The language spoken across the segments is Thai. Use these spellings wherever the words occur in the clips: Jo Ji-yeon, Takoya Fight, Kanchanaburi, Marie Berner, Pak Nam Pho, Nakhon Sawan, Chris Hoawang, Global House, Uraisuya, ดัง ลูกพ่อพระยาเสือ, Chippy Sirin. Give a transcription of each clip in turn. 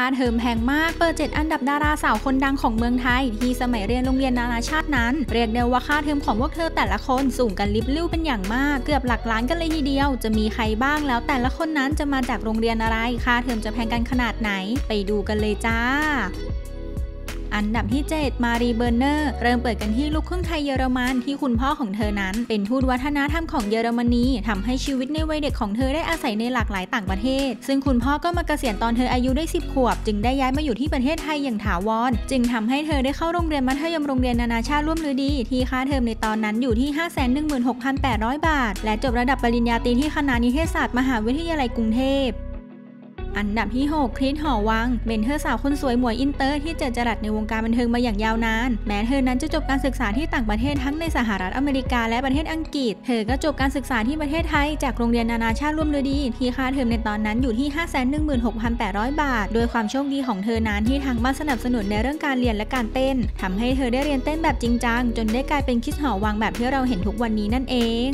าเทอมแพงมากเปิด7อันดับดาราสาวคนดังของเมืองไทยที่สมัยเรียนโรงเรียนนานาชาตินั้นเรียกได้ว่าค่าเทอมของพวกเธอแต่ละคนสูงกันลิบลิ่วเป็นอย่างมากเกือบหลักล้านกันเลยทีเดียวจะมีใครบ้างแล้วแต่ละคนนั้นจะมาจากโรงเรียนอะไรค่าเทอมจะแพงกันขนาดไหนไปดูกันเลยจ้าอันดับที่7มารีเบอร์เนอร์เริ่มเปิดกันที่ลูกครึ่งไทยเยอรมันที่คุณพ่อของเธอนั้นเป็นทูตวัฒนธรรมของเยอรมนีทำให้ชีวิตในวัยเด็กของเธอได้อาศัยในหลากหลายต่างประเทศซึ่งคุณพ่อก็มาเกษียณตอนเธออายุได้10ขวบจึงได้ย้ายมาอยู่ที่ประเทศไทยอย่างถาวรจึงทำให้เธอได้เข้าโรงเรียนมัธยมโรงเรียนนานาชาติร่วมฤดีที่ค่าเทอมในตอนนั้นอยู่ที่ 516,800 บาทและจบระดับปริญญาตรีที่คณะนิเทศศาสตร์มหาวิทยาลัยกรุงเทพอันดับที่6คริส หอวังเป็นเธอสาวคนสวยหมวยอินเตอร์ที่เจริญจรัสในวงการบันเทิงมาอย่างยาวนานแม้เธอนั้นจะจบการศึกษาที่ต่างประเทศทั้งในสหรัฐอเมริกาและประเทศอังกฤษเธอก็จบการศึกษาที่ประเทศไทยจากโรงเรียนนานาชาติร่วมฤดีที่ค่าเทอมในตอนนั้นอยู่ที่ 516,800 บาทโดยความโชคดีของเธอนั้นที่ทางบ้านสนับสนุนในเรื่องการเรียนและการเต้นทำให้เธอได้เรียนเต้นแบบจริงจังจนได้กลายเป็นคริส หอวังแบบที่เราเห็นทุกวันนี้นั่นเอง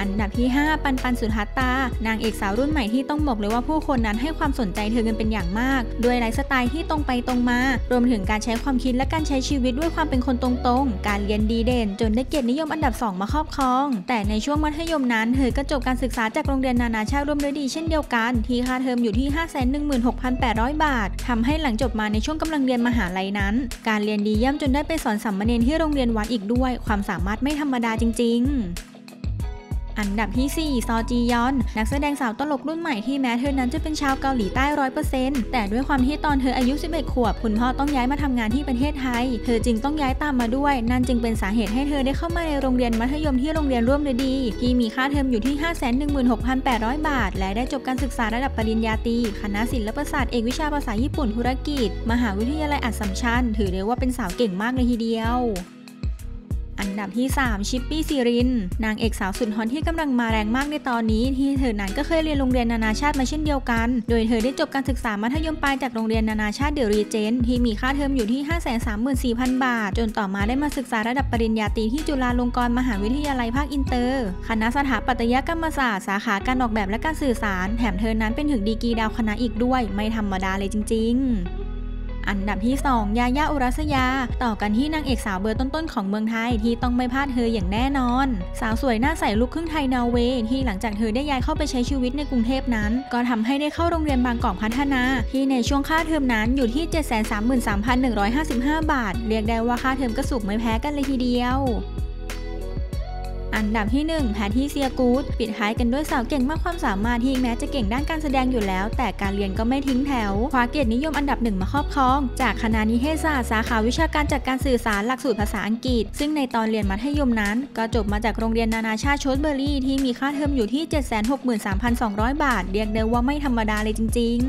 อันดับที่5ปันสุทัศตานางเอกสาวรุ่นใหม่ที่ต้องบอกเลยว่าผู้คนนั้นให้ความสนใจเธอกันเป็นอย่างมากด้วยไลฟ์สไตล์ที่ตรงไปตรงมารวมถึงการใช้ความคิดและการใช้ชีวิตด้วยความเป็นคนตรงๆการเรียนดีเด่นจนได้เกียรตินิยมอันดับ2มาครอบครองแต่ในช่วงมัธยมนั้นเธอก็จบการศึกษาจากโรงเรียนนานาชาติร่วมฤดีเช่นเดียวกันที่ค่าเทอมอยู่ที่ 516,800 บาททำให้หลังจบมาในช่วงกำลังเรียนมหาลัยนั้นการเรียนดีเยี่ยมจนได้ไปสอนสัมมเนที่โรงเรียนวัดอีกด้วยความสามารถไม่ธรรมดาจริงๆอันดับที่4ซอจียอนนักแสดงสาวตลกรุ่นใหม่ที่แม้เธอนั้นจะเป็นชาวเกาหลีใต้ 100% แต่ด้วยความที่ตอนเธออายุ11ขวบคุณพ่อต้องย้ายมาทำงานที่ประเทศไทยเธอจึงต้องย้ายตามมาด้วยนั่นจึงเป็นสาเหตุให้เธอได้เข้ามาในโรงเรียนมัธยมที่โรงเรียนร่วมฤดีที่มีค่าเทอมอยู่ที่ 516,800 บาทและได้จบการศึกษาระดับปริญญาตรีคณะศิลปศาสตร์เอกวิชาภาษาญี่ปุ่นธุรกิจมหาวิทยาลัยอัสสัมชัญถือได้ว่าเป็นสาวเก่งมากเลยทีเดียวอันดับที่3ชิปปี้ซีรินนางเอกสาวสุดฮอตที่กำลังมาแรงมากในตอนนี้ที่เธอนั้นก็เคยเรียนโรงเรียนนานาชาติมาเช่นเดียวกันโดยเธอได้จบการศึกษามัธยมปลายจากโรงเรียนนานาชาติเดอะรีเจนท์ที่มีค่าเทอมอยู่ที่ 534,000 บาทจนต่อมาได้มาศึกษาระดับปริญญาตรีที่จุฬาลงกรณ์มหาวิทยาลัยภาคอินเตอร์คณะสถาปัตยกรรมศาสตร์สาขาการออกแบบและการสื่อสารแถมเธอนั้นเป็นถึงดีกรีดาวคณะอีกด้วยไม่ธรรมดาเลยจริงๆอันดับที่2ยาย่าอุรัสยาต่อกันที่นางเอกสาวเบอร์ต้นๆของเมืองไทยที่ต้องไม่พลาดเธออย่างแน่นอนสาวสวยหน้าใสลูกครึ่งไทยนอร์เวย์ที่หลังจากเธอได้ย้ายเข้าไปใช้ชีวิตในกรุงเทพนั้นก็ทำให้ได้เข้าโรงเรียนบางกอกพัฒนาที่ในช่วงค่าเทอมนั้นอยู่ที่ 733,155 บาทเรียกได้ว่าค่าเทอมก็สูงไม่แพ้กันเลยทีเดียวอันดับที่1แพทริเซีย กูดปิดท้ายกันด้วยสาวเก่งมากความสามารถที่แม้จะเก่งด้านการแสดงอยู่แล้วแต่การเรียนก็ไม่ทิ้งแถวคว้าเกียรตินิยมอันดับ1มาครอบครองจากคณะนิเทศศาสตร์สาขาวิชาการจัดการสื่อสารหลักสูตรภาษาอังกฤษซึ่งในตอนเรียนมัธยมนั้นก็จบมาจากโรงเรียนนานาชาติโชสเบอร์รี่ที่มีค่าเทอมอยู่ที่ 763,200 บาทเรียกได้ว่าไม่ธรรมดาเลยจริงๆ